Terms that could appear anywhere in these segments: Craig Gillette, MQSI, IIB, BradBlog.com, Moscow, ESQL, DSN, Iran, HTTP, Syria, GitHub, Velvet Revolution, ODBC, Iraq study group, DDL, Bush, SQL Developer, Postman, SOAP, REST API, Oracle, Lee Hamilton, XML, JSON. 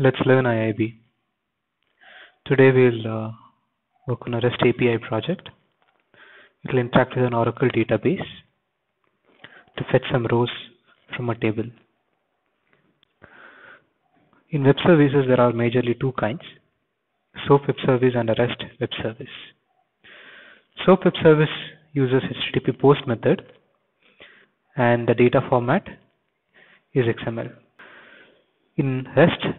Let's learn IIB. Today we'll work on a REST API project. It will interact with an Oracle database to fetch some rows from a table. In web services, there are majorly two kinds: SOAP web service and a REST web service. SOAP web service uses HTTP POST method, and the data format is XML. In REST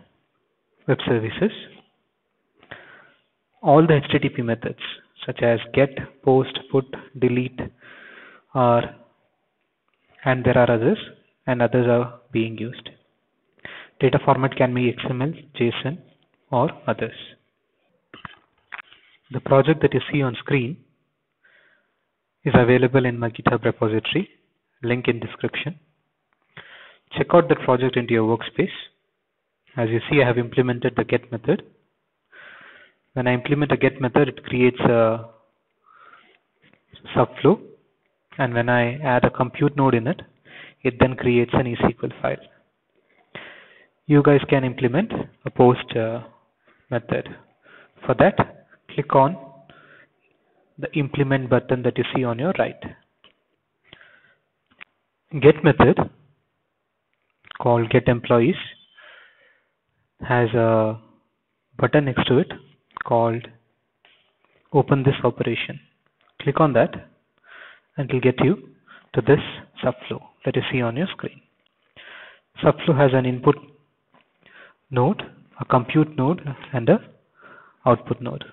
web services, all the HTTP methods such as get, post, put, delete are, and there are others, and others are being used. Data format can be XML, JSON, or others. The project that you see on screen is available in my GitHub repository, link in description. Check out the project into your workspace. As you see, I have implemented the get method. When I implement a get method, it creates a subflow, and when I add a compute node in it, it then creates an ESQL file. You guys can implement a post method. For that, click on the implement button that you see on your right. Get method called get employees has a button next to it called open this operation. Click on that and it will get you to this subflow that you see on your screen. Subflow has an input node, a compute node, and a output node.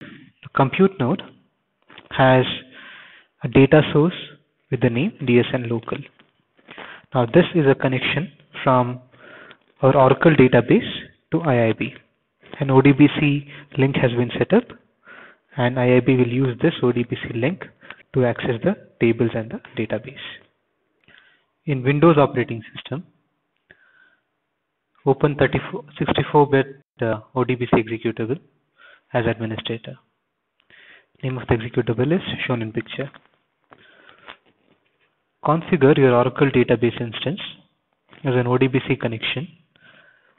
The compute node has a data source with the name DSN local. Now this is a connection from our Oracle database to IIB. An ODBC link has been set up, and IIB will use this ODBC link to access the tables and the database. In Windows operating system, open 64-bit ODBC executable as administrator. Name of the executable is shown in picture. Configure your Oracle database instance as an ODBC connection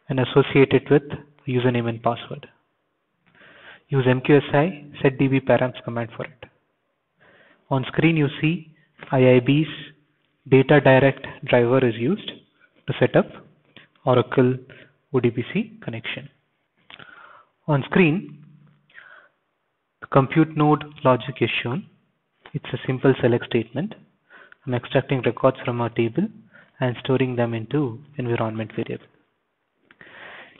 and associate it with username and password. Use MQSI setDB params command for it. On screen you see IIB's data direct driver is used to set up Oracle ODBC connection. On screen, the compute node logic is shown. It's a simple select statement. I'm extracting records from our table and storing them into environment variable.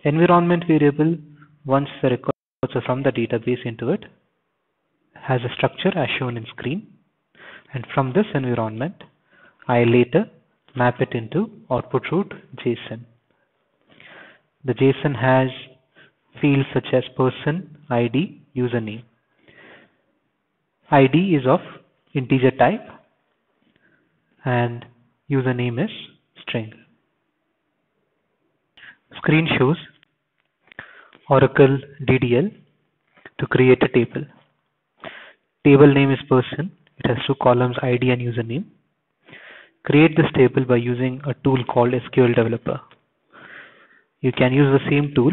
Environment variable, once the records are from the database into it, has a structure as shown in screen, and from this environment I later map it into output route JSON. The JSON has fields such as person, ID, username. ID is of integer type and username is string. Screen shows Oracle DDL to create a table. Table name is person. It has two columns, ID and username. Create this table by using a tool called SQL Developer. You can use the same tool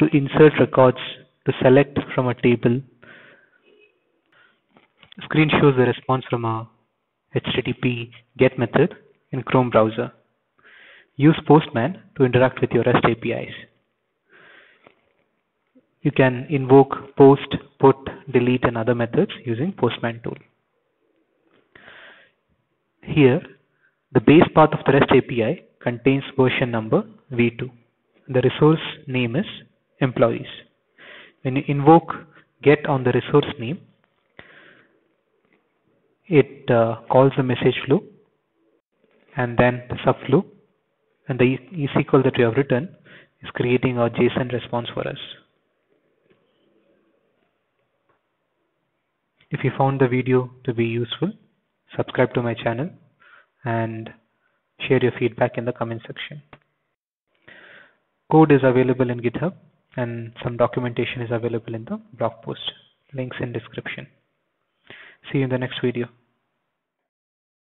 to insert records to select from a table. Screen shows the response from a HTTP get method in Chrome browser. Use Postman to interact with your REST APIs. You can invoke post, put, delete and other methods using Postman tool. Here, the base path of the REST API contains version number v2. The resource name is employees. When you invoke get on the resource name, it calls the message flow and then the subflow, and the ESQL that we have written is creating our JSON response for us. If you found the video to be useful, subscribe to my channel and share your feedback in the comment section. Code is available in GitHub and some documentation is available in the blog post. Links in description. See you in the next video.